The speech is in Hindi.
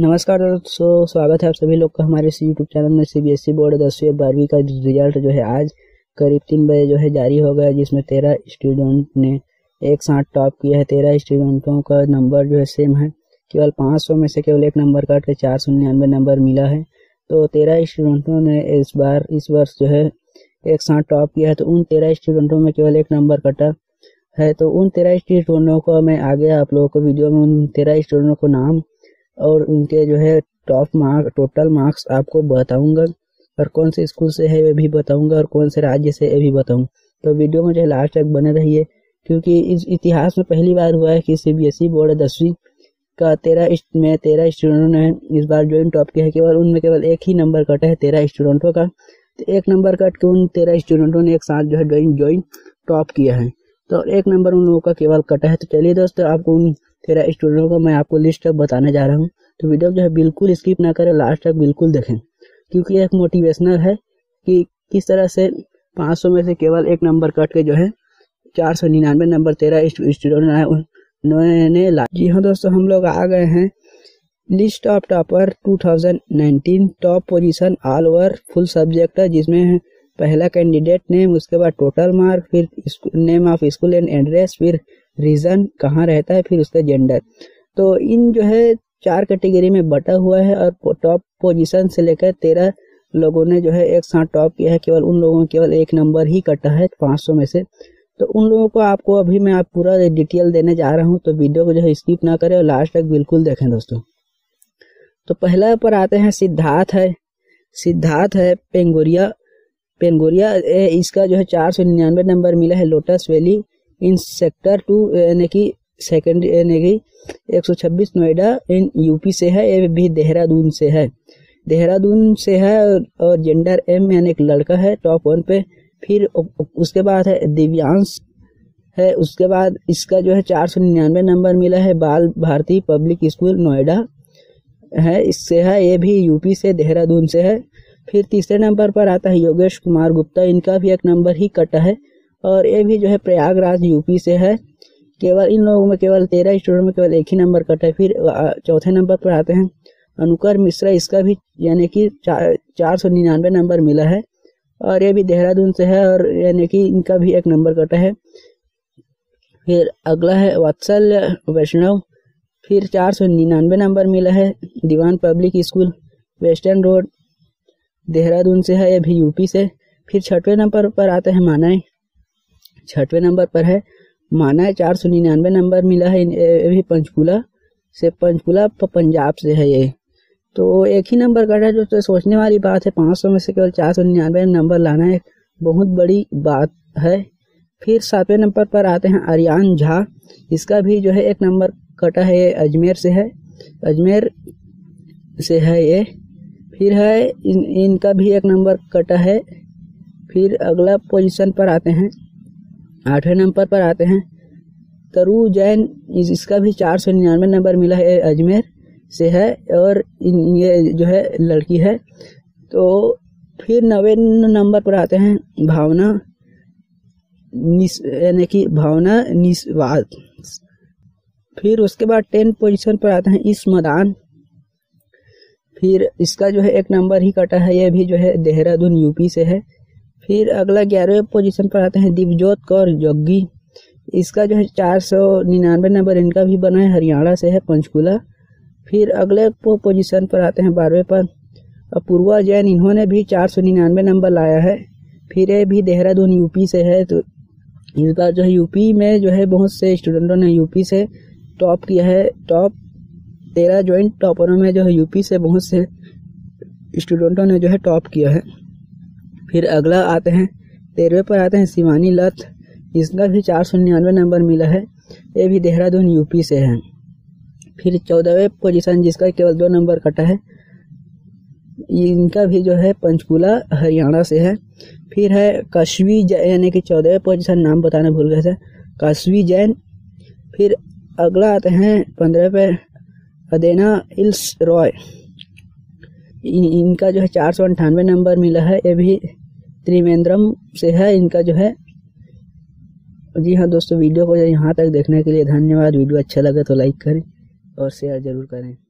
नमस्कार दोस्तों, स्वागत है आप सभी लोग का हमारे यूट्यूब चैनल में। सीबीएसई बोर्ड 10वीं और 12वीं का रिजल्ट जो है आज करीब 3 बजे जो है जारी हो गया, जिसमें 13 स्टूडेंट ने एक साथ टॉप किया है। 13 स्टूडेंटों का नंबर जो है सेम है, केवल 500 में से केवल एक नंबर काट के 499 नंबर मिला है। तो 13 स्टूडेंटों ने इस वर्ष जो है एक साथ टॉप किया है। तो उन 13 स्टूडेंटों में केवल एक नंबर कटा है। तो उन 13 स्टूडेंटों को मैं आगे आप लोगों को वीडियो में उन 13 स्टूडेंटों को नाम और उनके जो है टॉप मार्क टोटल मार्क्स आपको बताऊंगा, और कौन से स्कूल से है ये भी बताऊंगा, और कौन से राज्य से ये भी बताऊंगा। तो वीडियो में जो है लास्ट तक बने रहिए, क्योंकि इस इतिहास में पहली बार हुआ है कि सीबीएसई बोर्ड 10वीं का 13 स्टूडेंटों ने इस बार ज्वाइन टॉप किया है। केवल उनमें केवल एक ही नंबर कटा है 13 स्टूडेंटों का। तो एक नंबर कट के उन 13 स्टूडेंटों ने एक साथ जो है ज्वाइन टॉप किया है। तो एक नंबर उन लोगों का केवल कटा है। तो चलिए दोस्तों, आपको उन 13 स्टूडेंटों का मैं आपको लिस्ट अब बताने जा रहा हूँ। तो वीडियो जो है बिल्कुल स्किप ना करें, लास्ट तक बिल्कुल देखें, क्योंकि एक मोटिवेशनल है कि किस तरह से 500 में से केवल एक नंबर कट के जो है 499 नंबर 13 स्टूडेंट आए उन्होंने ला। जी हाँ दोस्तों, हम लोग आ गए हैं list of topper 2019 top position all over full subject, जिसमें पहला कैंडिडेट नेम, उसके बाद टोटल मार्क, फिर name of school and address, फिर रीजन कहाँ रहता है, फिर उसका जेंडर। तो इन जो है 4 कैटेगरी में बटा हुआ है, और टॉप पोजीशन से लेकर 13 लोगों ने जो है एक साथ टॉप किया है। केवल उन लोगों को केवल एक नंबर ही कटा है 500 में से। तो उन लोगों को आपको अभी मैं आप पूरा डिटेल देने जा रहा हूँ। तो वीडियो को जो है स्किप ना करें और लास्ट तक बिल्कुल देखें दोस्तों। तो पहला पर आते हैं सिद्धार्थ है पेंगोरिया। इसका जो है 499 नंबर मिला है। लोटस वैली इन सेक्टर 2 यानी कि सेकेंडरी यानी कि 126 नोएडा इन यूपी से है। ये भी देहरादून से है और जेंडर एम यानी एक लड़का है टॉप 1 पे। फिर उसके बाद है दिव्यांश है। उसके बाद इसका जो है 499 नंबर मिला है। बाल भारती पब्लिक स्कूल नोएडा है, इससे है, ये भी यूपी से देहरादून से है। फिर तीसरे नंबर पर आता है योगेश कुमार गुप्ता। इनका भी एक नंबर ही कटा है, और ये भी जो है प्रयागराज यूपी से है। केवल इन लोगों में केवल 13 स्टूडेंट में केवल एक ही नंबर कटा है। फिर चौथे नंबर पर आते हैं अनुकर मिश्रा। इसका भी यानी कि 499 नंबर मिला है, और ये भी देहरादून से है, और यानी कि इनका भी एक नंबर कटा है। फिर अगला है वत्सल वैष्णव। फिर 499 नंबर मिला है। दीवान public school western road Dehradun से है, ये भी यूपी से। फिर छठवें नंबर पर आते हैं माना 499 नंबर मिला है। ये भी पंचकुला पंजाब से है। ये तो एक ही नंबर कटा है, जो तो सोचने वाली बात है। 500 में से केवल 499 नंबर लाना है, बहुत बड़ी बात है। फिर 7वें नंबर पर आते हैं आरियान झा। इसका भी जो है एक नंबर कटा है, ये अजमेर से है ये। फिर है इनका भी एक नंबर कटा है। फिर अगला पोजीशन पर आते हैं 8वें नंबर पर आते हैं तरु जैन। इसका भी 499 नंबर मिला है, अजमेर से है, और ये जो है लड़की है। तो फिर 9वें नंबर पर आते हैं भावना निस्वा। फिर उसके बाद 10 पोजीशन पर आते हैं इस मदान। फिर इसका जो है एक नंबर ही कटा है, यह भी जो है देहरादून यूपी से है। फिर अगला 11वें पोजीशन पर आते हैं दिवजोत कौर जग्गी। इसका जो है 499 नंबर इनका भी बना है, हरियाणा से है, पंचकुला। फिर अगले पोजीशन पर आते हैं 12वें पर पूर्वा जैन। इन्होंने भी 499 नंबर लाया है। फिर ये भी देहरादून यूपी से है। तो इस बार जो है यूपी में जो है बहुत से स्टूडेंटों ने यूपी से टॉप किया है। टॉप 13 ज्वाइंट टॉपरों में जो है यूपी से बहुत से स्टूडेंटों ने जो है टॉप किया है। फिर अगला आते हैं 13वें पर आते हैं शिवानी लथ। इसका भी 499 नंबर मिला है, ये भी देहरादून यूपी से है। फिर 14वें पोजीशन, जिसका केवल 2 नंबर कटा है, इनका भी जो है पंचकुला हरियाणा से है। फिर है काशवी जैन, यानी कि 14वें पोजीशन, नाम बताना भूल गए थे, काशवी जैन। फिर अगला आते हैं 15वें पे अदेना हिल्स रॉय। इनका जो है 498 नंबर मिला है, ये भी त्रिवेंद्रम से है, इनका जो है। जी हाँ दोस्तों, वीडियो को यहाँ तक देखने के लिए धन्यवाद। वीडियो अच्छा लगे तो लाइक करें और शेयर ज़रूर करें।